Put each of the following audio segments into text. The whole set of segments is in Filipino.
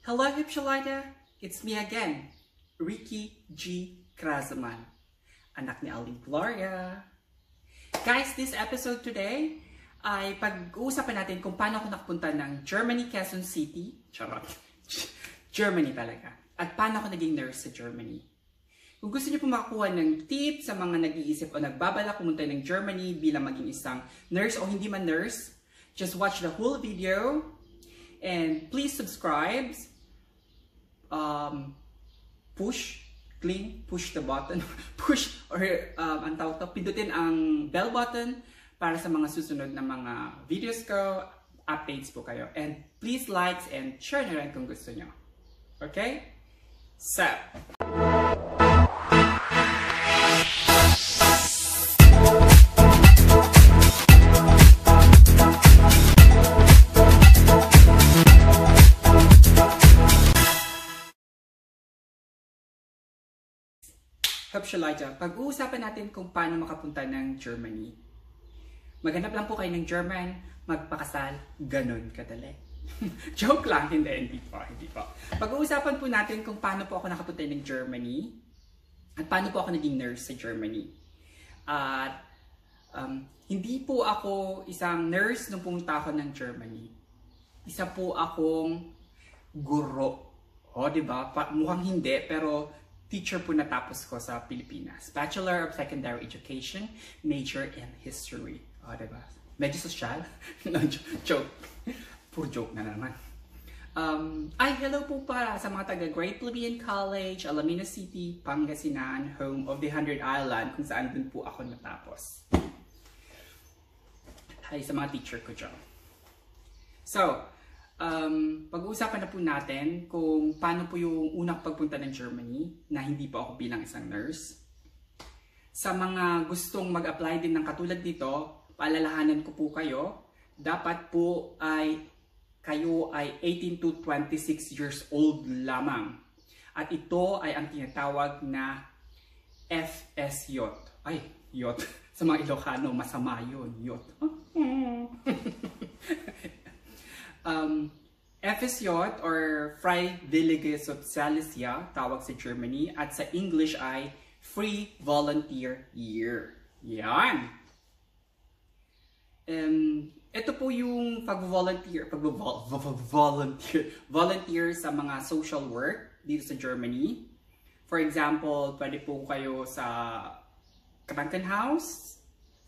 Hello Hübscheleiter, it's me again, Ricky G Krasemann, anaknya Aling Gloria. Guys, this episode today ay pag-uusapan natin kung paano ako nakapunta ng Germany, Quezon City, charot, Germany talaga, at paano ako naging nurse sa Germany. Kung gusto niyo po makakuha ng tips sa mga nag-iisip o nagbabalak pumunta ng Germany bilang maging isang nurse o hindi man nurse, just watch the whole video and please subscribe, push the button, push or ang tawag to, pindutin ang bell button para sa mga susunod na mga videos ko, updates po kayo. And please likes and share na rin kung gusto niyo. Okay? So, Hübscheleiter, pag-uusapan natin kung paano makapunta ng Germany. Maghanap lang po kayo ng German, magpakasal, ganun kadali. Joke lang, hindi po. Pag-uusapan po natin kung paano po ako nakapunta ng Germany at paano po ako naging nurse sa Germany. At hindi po ako isang nurse nung pumunta ako ng Germany. Isa po akong guro. O, diba? Mukhang hindi, pero teacher po natapos ko sa Pilipinas. Bachelor of Secondary Education, major in History. O, diba? Medyo social. Joke. Poor joke na naman. Hello po para sa mga taga Great Plebeian College, Alameda City, Pangasinan, home of the 100 Island, kung saan din po ako natapos. Hi sa mga teacher ko dyan. So, pag-uusapan na po natin kung paano po yung unang pagpunta ng Germany na hindi po ako bilang isang nurse. Sa mga gustong mag-apply din ng katulad dito, paalalahanan ko po kayo, dapat po ay kayo ay 18 to 26 years old lamang. At ito ay ang tinatawag na FS Yacht. Ay, yacht. Sa mga Ilocano, masama yun, yacht. FSJ or Freiwilliges Soziales Jahr, tawag sa Germany, at sa English ay Free Volunteer Year. Yan! Ito po yung volunteer sa mga social work dito sa Germany. For example, pwede po kayo sa Krankenhaus.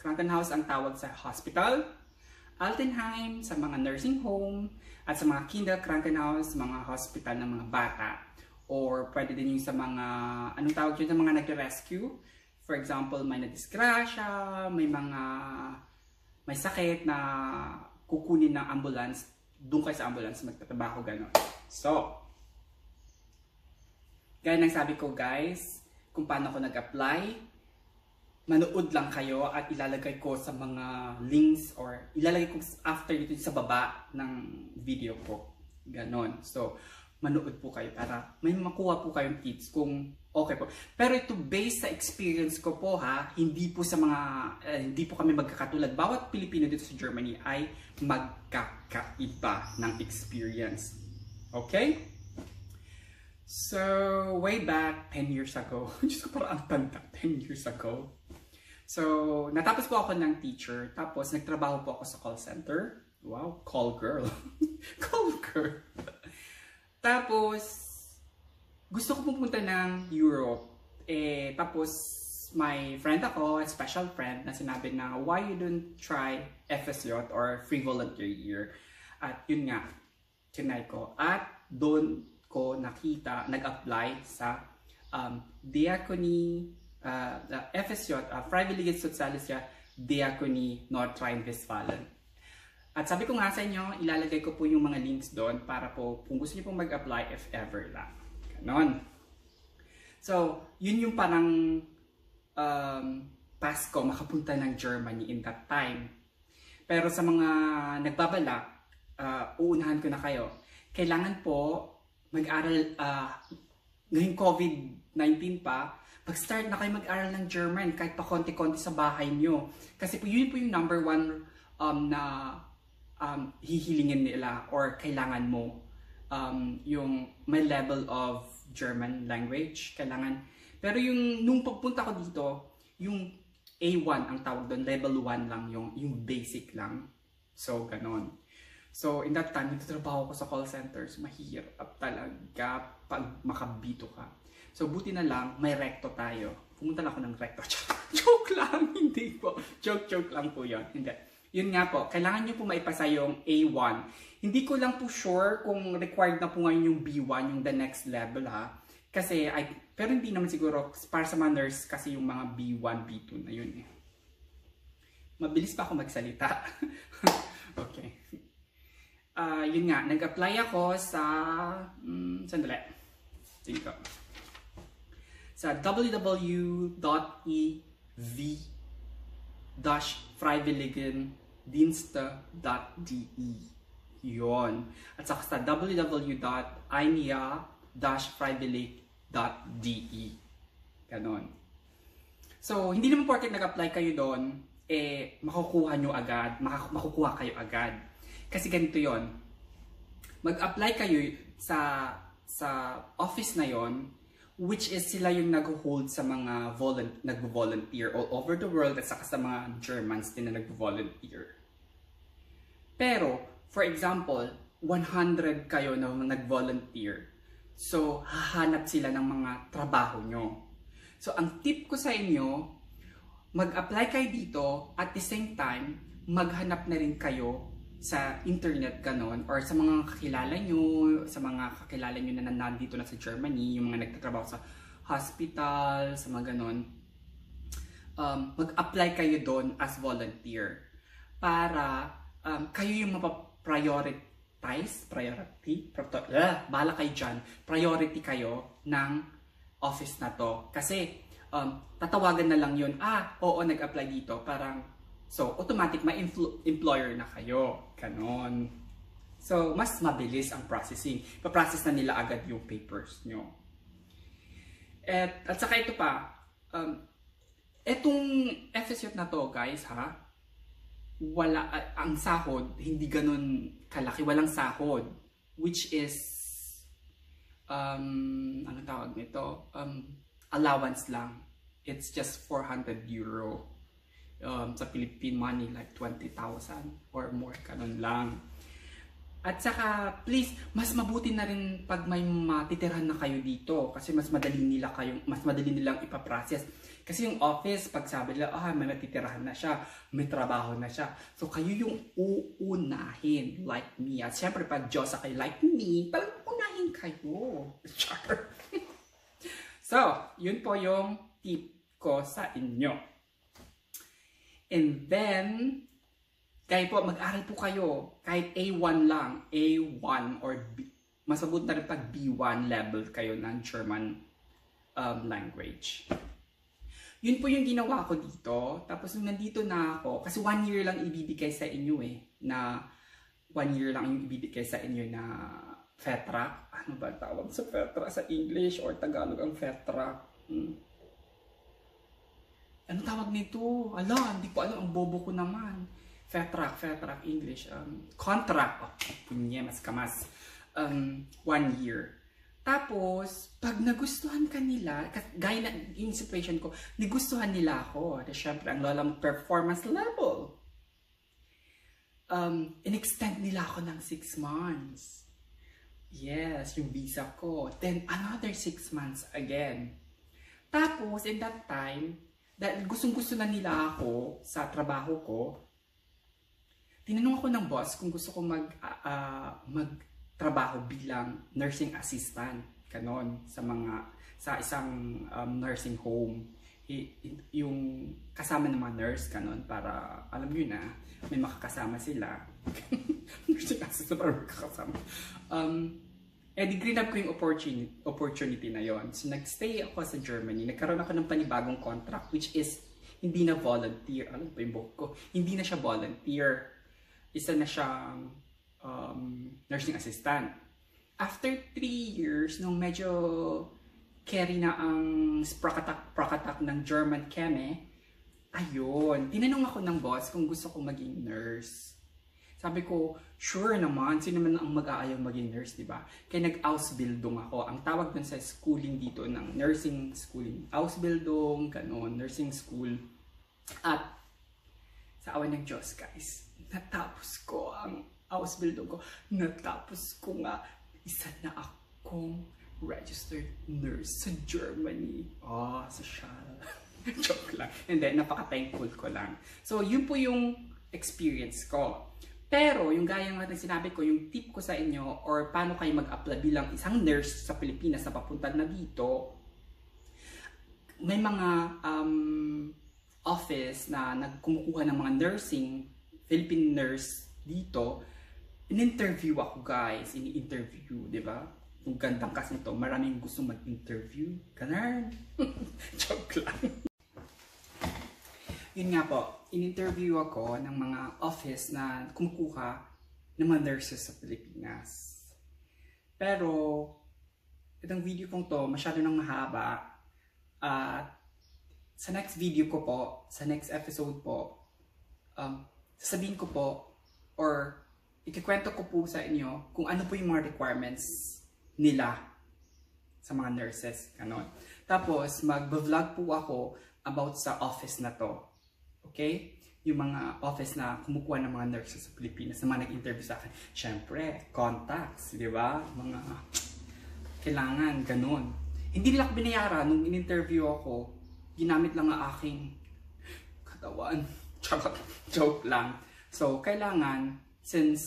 Krankenhaus ang tawag sa hospital. Altenheim, sa mga nursing home, at sa mga Kinderkrankenhaus, mga hospital ng mga bata. Or pwede din yung sa mga, anong tawag yun, sa mga nag-rescue. For example, may nadiskrasya, may sakit na kukunin ng ambulance, doon kayo sa ambulance, magtatrabaho, gano'n. So, gaya ng sabi ko guys, kung paano ako nag-apply, manood lang kayo at ilalagay ko sa mga links or ilalagay ko after dito sa baba ng video ko. Ganon. So, manood po kayo para may makuha po kayong tips kung okay po. Pero ito based sa experience ko po ha, hindi po sa mga, hindi po kami magkakatulad. Bawat Pilipino dito sa Germany ay magkakaiba ng experience. Okay? So, way back, 10 years ago. Diyos ko, parang ang tanda, 10 years ago. So, natapos po ako ng teacher. Tapos, nagtrabaho po ako sa call center. Wow, call girl. Call girl. Tapos, gusto ko pumunta ng Europe. Eh, tapos, my friend ako, a special friend, na sinabi na, why you don't try FSJ or Free Volunteer Year? At yun nga, tinay ko. At doon ko nakita, nag-apply sa Diakonie FSJ, Freiwilliges Soziales Jahr, Diakonie North Rhine-Westphalia. At sabi ko nga sa inyo, ilalagay ko po yung mga links doon para po kung gusto niyo pong mag-apply if ever lang. Ganon. So, yun yung parang pass ko makapunta ng Germany in that time. Pero sa mga nagbabalak, uunahan ko na kayo. Kailangan po mag-aral, ngayong COVID-19 pa, mag-start na kayo mag-aral ng German kahit pa konti-konti sa bahay nyo. Kasi po, yun po yung number one na hihilingin nila or kailangan mo yung my level of German language, kailangan. Pero yung nung pagpunta ko dito, yung A1 ang tawag doon, level 1 lang yung basic lang. So ganon. So in that time, nagtatrabaho ko sa call centers, mahirap talaga pag makabito ka. So buti na lang, may recto tayo. Pumunta lang ako ng recto. Joke lang, hindi po. Joke lang po yun. Hindi. Yun nga po, kailangan nyo po maipasa yung A1. Hindi ko lang po sure kung required na po ngayon yung B1, yung the next level ha. Kasi, pero hindi naman siguro, para sa mga nurse, kasi yung mga B1, B2 na yun eh. Mabilis pa ako magsalita. Okay. Yun nga, nag-apply ako sa sandali, sa www.ev-freiwilligendienste.de yun, at saka sa www.einia-freiwillig.de ganon. So, hindi naman porket nag-apply kayo doon, eh, makukuha nyo agad, makukuha kayo agad. Kasi ganito yon, mag-apply kayo sa office na yon, which is sila yung nag-hold sa mga nag-volunteer all over the world at saka sa mga Germans din na nag-volunteer. Pero, for example, 100 kayo na nag-volunteer. So, hahanap sila ng mga trabaho nyo. So, ang tip ko sa inyo, mag-apply kayo dito at the same time, maghanap na rin kayo sa internet ganon, or sa mga kakilala nyo, na nandito na sa Germany, yung mga nagtatrabaho sa hospital, sa mga ganon, mag-apply kayo doon as volunteer para kayo yung mapaprioritize, bahala kayo dyan, priority kayo ng office na to. Kasi tatawagan na lang yun, oo, nag-apply dito, parang so, automatic may employer na kayo. Ganon. So, mas mabilis ang processing. Pa-process na nila agad yung papers nyo. At saka ito pa, etong FSJ na to, guys, ha? Wala, ang sahod, hindi ganon kalaki. Walang sahod. Which is, ano tawag nito? Allowance lang. It's just 400 euro. Sa Philippine money, like 20,000 or more, kanon lang. At saka, please, mas mabuti na rin pag may matitirahan na kayo dito kasi mas madali nilang ipaprocess. Kasi yung office, pag sabi nila, may matitirahan na siya, may trabaho na siya. So, kayo yung uunahin, like me. At syempre, pag Diyosa kayo, like me, parang unahin kayo. So, yun po yung tip ko sa inyo. And then, kayo po, mag-aral po kayo. Kahit A1 lang, A1 or B. Masabot na rin pag B1 level kayo ng German language. Yun po yung ginawa ko dito. Tapos nung nandito na ako, kasi 1 year lang ibibigay sa inyo eh. Na 1 year lang yung ibibigay sa inyo na FETRA. Ano ba tawag sa FETRA? Sa English or Tagalog ang FETRA? Ano tawag nito? Ala, hindi ko alam. Ang bobo ko naman. FETRAC, English. Contract. Oh, punyemas kamas. 1 year. Tapos, pag nagustuhan ka nila, gaya na yung situation ko, nagustuhan nila ako. Siyempre, ang lola mo performance level. In-extend nila ako ng 6 months. Yes, yung visa ko. Then, another 6 months again. Tapos, in that time, dahil gustong-gusto na nila ako sa trabaho ko, tinanong ako ng boss kung gusto ko magtrabaho bilang nursing assistant, kanon, sa isang nursing home. Yung kasama ng mga nurse, kanon, para, alam nyo na, may makakasama sila. Nursing assistant, para makakasama. Di-green up ko yung opportunity na yon. So, nag-stay ako sa Germany. Nagkaroon ako ng panibagong contract, which is, hindi na volunteer. Alam ba yung buhok ko? Hindi na siya volunteer. Isa na siyang nursing assistant. After 3 years, nung medyo carry na ang prakatak ng German keme, ayun, tinanong ako ng boss kung gusto ko maging nurse. Sabi ko, sure naman, sino naman ang mag-aayang maging nurse, di ba? Kaya nag-ausbildung ako. Ang tawag dun sa schooling dito ng nursing schooling. Ausbildung, ganun, nursing school. At sa awan ng Diyos, guys, natapos ko ang ausbildung ko. Natapos ko nga, isa na akong registered nurse sa Germany. Oh, social. Joke lang. And then, napaka-thankful ko lang. So, yun po yung experience ko. Pero, yung gaya nga na sinabi ko, yung tip ko sa inyo or paano kayo mag-apply bilang isang nurse sa Pilipinas na papunta na dito, may mga office na nagkumukuha ng mga nursing, Philippine nurse dito, in-interview ako guys, in-interview, di ba? Yung gandang kasi ito, maraming gusto mag-interview. Ganun. Joke lang. Yun nga po, in-interview ako ng mga office na kumukuha ng mga nurses sa Pilipinas. Pero, itong video kong to, masyado nang mahaba. At sa next video ko po, sa next episode po, sasabihin ko po, or ikikwento ko po sa inyo kung ano po yung mga requirements nila sa mga nurses. Ganon. Tapos, mag-vlog po ako about sa office na to. Okay? Yung mga office na kumukuha ng mga nurses sa Pilipinas, na mga nag-interview sa akin. Siyempre, contacts, di ba? Mga kailangan, ganun. Hindi nila ako binayara nung in-interview ako, ginamit lang ang aking katawan. Joke lang. So, kailangan, since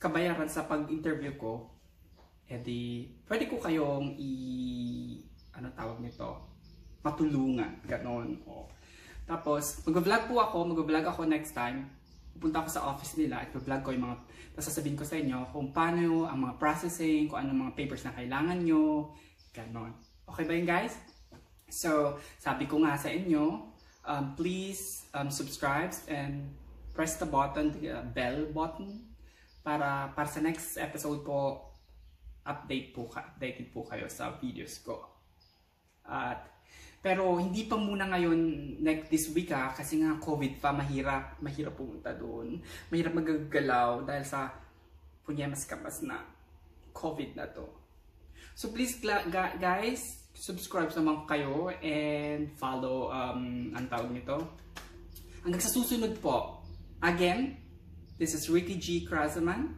kabayaran sa pag-interview ko, edi, pwede ko kayong ano tawag nito? Matulungan. Ganon. O. Tapos, mag-vlog ako next time. Pupunta ako sa office nila at mag-vlog ko yung mga, sasabihin ko sa inyo kung paano ang mga processing, kung ano mga papers na kailangan nyo. Ganon. Okay ba yun guys? So, sabi ko nga sa inyo, please subscribe and press the button, the bell button, para sa next episode po, updated po kayo sa videos ko. At, pero hindi pa muna ngayon, like this week kasi nga COVID pa, mahirap pumunta doon. Mahirap magagalaw dahil sa punyemas-kamas na COVID na to. So please guys, subscribe naman kayo and follow ang tawag nito. Hanggang sa susunod po. Again, this is Ricky G Krasemann.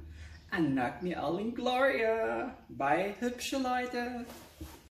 Anak ni Aling Gloria. Bye, hübsche Leute.